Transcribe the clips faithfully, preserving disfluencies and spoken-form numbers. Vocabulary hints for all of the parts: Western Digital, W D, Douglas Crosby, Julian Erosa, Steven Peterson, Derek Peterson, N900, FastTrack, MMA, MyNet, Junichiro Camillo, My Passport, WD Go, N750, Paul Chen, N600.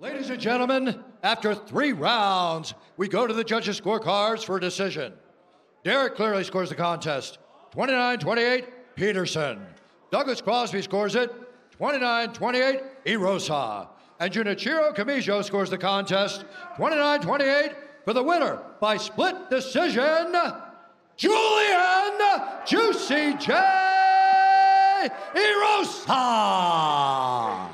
Ladies and gentlemen, after three rounds, we go to the judges' scorecards for a decision. Derek clearly scores the contest, twenty-nine twenty-eight, Peterson. Douglas Crosby scores it, twenty-nine twenty-eight, Erosa. And Junichiro Camillo scores the contest, twenty-nine twenty-eight, for the winner by split decision, Julian Juicy J. Erosa!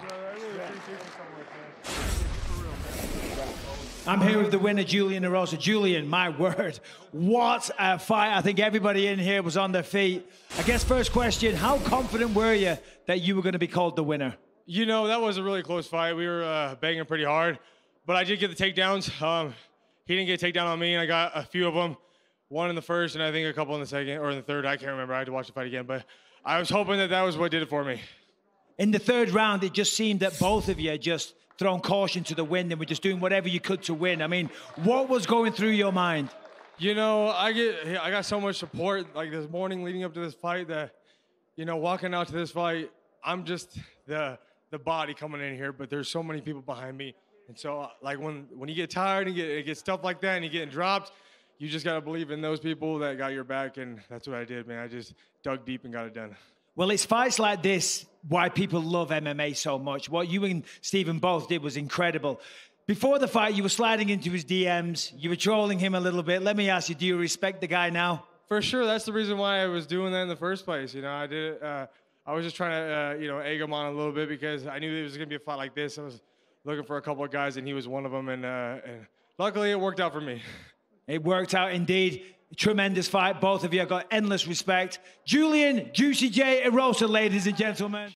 I'm here with the winner, Julian Erosa. Julian, my word, what a fight. I think everybody in here was on their feet. I guess first question, how confident were you that you were going to be called the winner? You know, that was a really close fight. We were uh, banging pretty hard, but I did get the takedowns. Um, he didn't get a takedown on me, and I got a few of them. One in the first, and I think a couple in the second, or in the third. I can't remember. I had to watch the fight again, but I was hoping that that was what did it for me. In the third round, it just seemed that both of you just thrown caution to the wind and were just doing whatever you could to win. I mean, what was going through your mind? You know, I get, I got so much support like this morning leading up to this fight that, you know, walking out to this fight, I'm just the the body coming in here, but there's so many people behind me. And so, like, when, when you get tired and you get, you get stuff like that and you're getting dropped, you just got to believe in those people that got your back, and that's what I did, man. I just dug deep and got it done. Well, it's fights like this why people love M M A so much. What you and Steven both did was incredible. Before the fight, you were sliding into his D Ms. You were trolling him a little bit. Let me ask you, do you respect the guy now? For sure. That's the reason why I was doing that in the first place. You know, I did. Uh, I was just trying to, uh, you know, egg him on a little bit because I knew it was going to be a fight like this. I was looking for a couple of guys, and he was one of them. And, uh, and luckily, it worked out for me. It worked out indeed. Tremendous fight. Both of you have got endless respect. Julian Juicy J Erosa, ladies and gentlemen.